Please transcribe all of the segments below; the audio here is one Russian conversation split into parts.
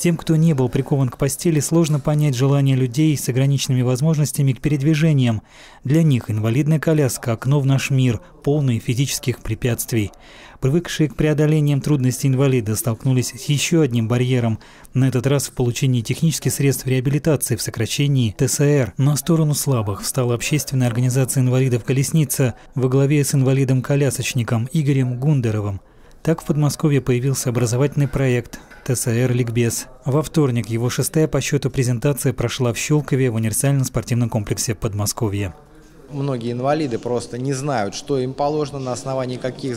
Тем, кто не был прикован к постели, сложно понять желание людей с ограниченными возможностями к передвижениям. Для них инвалидная коляска – окно в наш мир, полный физических препятствий. Привыкшие к преодолениям трудностей инвалида столкнулись с еще одним барьером, на этот раз в получении технических средств реабилитации в сокращении ТСР. На сторону слабых встала общественная организация инвалидов «Колесница» во главе с инвалидом-колясочником Игорем Гундеровым. Так в Подмосковье появился образовательный проект «ТСР-Ликбез». Во вторник его 6-я по счету презентация прошла в Щелкове в универсальном спортивном комплексе Подмосковья. Многие инвалиды просто не знают, что им положено, на основании каких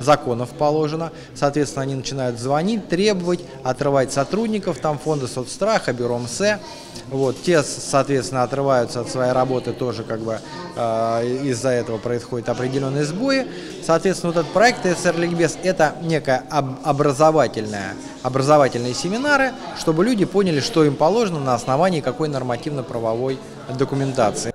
законов положено. Соответственно, они начинают звонить, требовать, отрывать сотрудников, там фонды соцстраха, бюро МСЭ. Вот. Те, соответственно, отрываются от своей работы, тоже как бы из-за этого происходят определенные сбои. Соответственно, вот этот проект ТСР-Ликбез – это некое образовательные семинары, чтобы люди поняли, что им положено, на основании какой нормативно-правовой документации.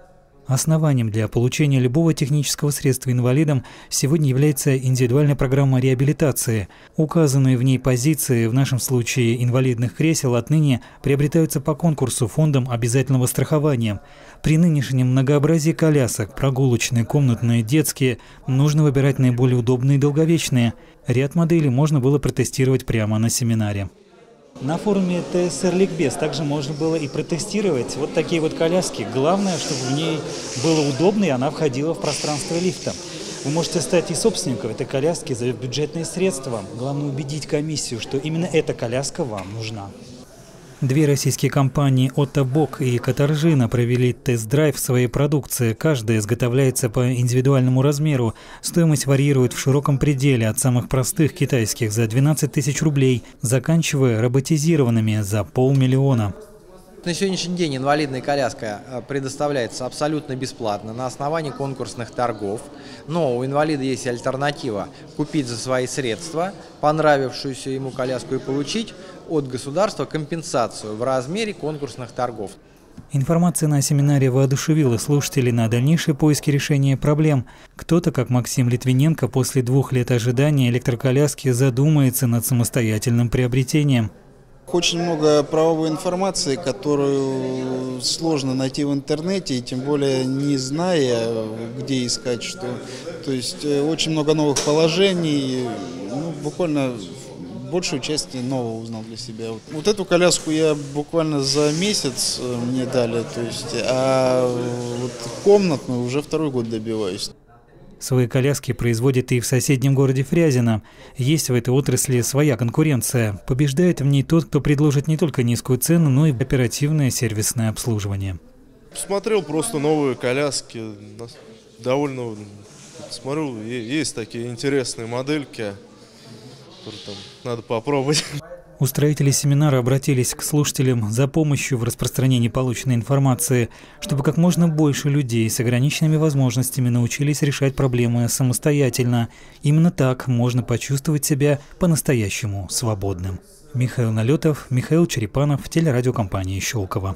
Основанием для получения любого технического средства инвалидам сегодня является индивидуальная программа реабилитации. Указанные в ней позиции, в нашем случае инвалидных кресел, отныне приобретаются по конкурсу фондом обязательного страхования. При нынешнем многообразии колясок, прогулочные, комнатные, детские, нужно выбирать наиболее удобные и долговечные. Ряд моделей можно было протестировать прямо на семинаре. На форуме ТСР-Ликбез также можно было и протестировать вот такие вот коляски. Главное, чтобы в ней было удобно, и она входила в пространство лифта. Вы можете стать и собственником этой коляски за бюджетные средства. Главное убедить комиссию, что именно эта коляска вам нужна. Две российские компании «Отто Бок» и «Катаржина» провели тест-драйв своей продукции. Каждая изготовляется по индивидуальному размеру. Стоимость варьирует в широком пределе от самых простых китайских за 12 000 рублей, заканчивая роботизированными за полмиллиона. На сегодняшний день инвалидная коляска предоставляется абсолютно бесплатно на основании конкурсных торгов, но у инвалида есть альтернатива купить за свои средства понравившуюся ему коляску и получить от государства компенсацию в размере конкурсных торгов. Информация на семинаре воодушевила слушателей на дальнейшие поиски решения проблем. Кто-то, как Максим Литвиненко, после 2 лет ожидания электроколяски задумается над самостоятельным приобретением. Очень много правовой информации, которую сложно найти в интернете, и тем более не зная, где искать что. То есть очень много новых положений, ну, буквально большую часть нового узнал для себя. Вот эту коляску я буквально за месяц мне дали, то есть, а вот комнатную уже 2-й год добиваюсь. Свои коляски производят и в соседнем городе Фрязино. Есть в этой отрасли своя конкуренция. Побеждает в ней тот, кто предложит не только низкую цену, но и оперативное сервисное обслуживание. Посмотрел просто новые коляски. Довольно смотрю, есть такие интересные модельки. Надо попробовать. Устроители семинара обратились к слушателям за помощью в распространении полученной информации, чтобы как можно больше людей с ограниченными возможностями научились решать проблемы самостоятельно. Именно так можно почувствовать себя по-настоящему свободным. Михаил Налетов, Михаил Черепанов, телерадиокомпания «Щелково».